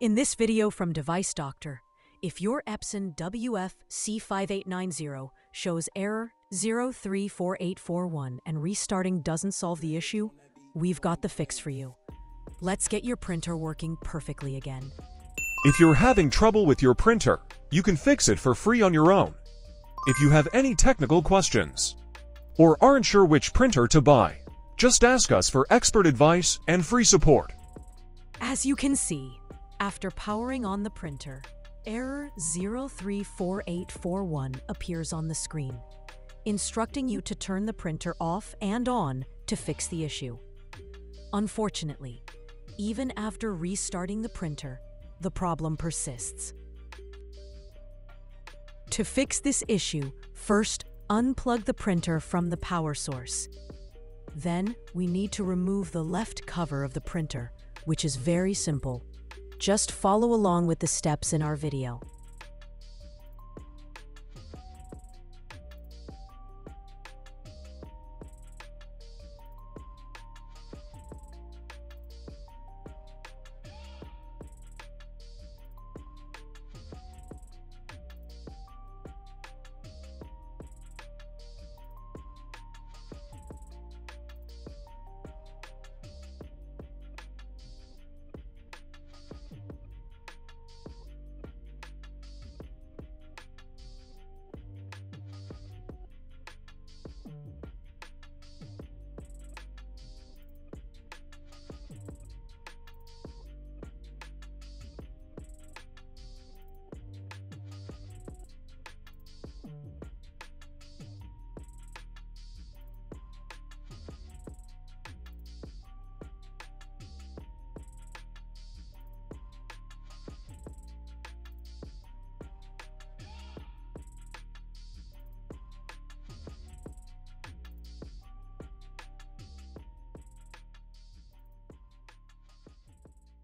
In this video from Device Doctor, if your Epson WF-C5890 shows error 034841 and restarting doesn't solve the issue, we've got the fix for you. Let's get your printer working perfectly again. If you're having trouble with your printer, you can fix it for free on your own. If you have any technical questions or aren't sure which printer to buy, just ask us for expert advice and free support. As you can see, after powering on the printer, error 034841 appears on the screen, instructing you to turn the printer off and on to fix the issue. Unfortunately, even after restarting the printer, the problem persists. To fix this issue, first unplug the printer from the power source. Then we need to remove the left cover of the printer, which is very simple. Just follow along with the steps in our video.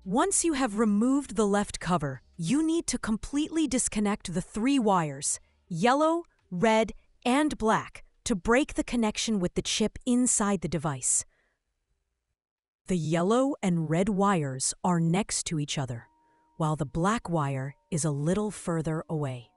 Once you have removed the left cover, you need to completely disconnect the three wires, yellow, red, and black, to break the connection with the chip inside the device. The yellow and red wires are next to each other, while the black wire is a little further away.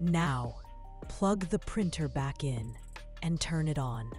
Now, plug the printer back in and turn it on.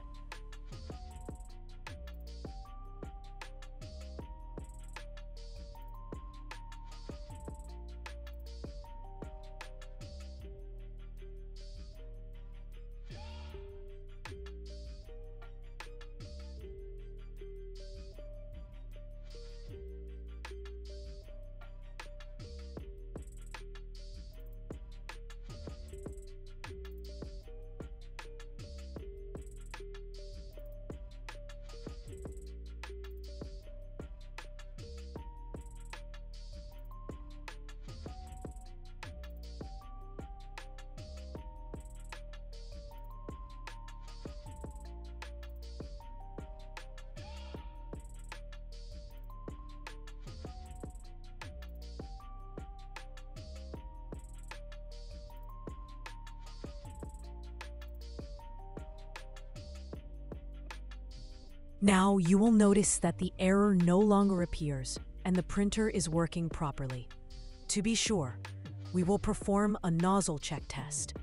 Now you will notice that the error no longer appears and the printer is working properly. To be sure, we will perform a nozzle check test.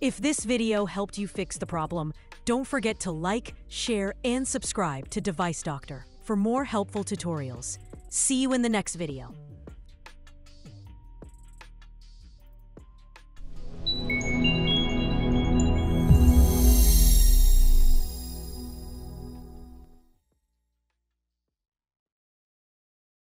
If this video helped you fix the problem, don't forget to like, share, and subscribe to Device Doctor for more helpful tutorials. See you in the next video.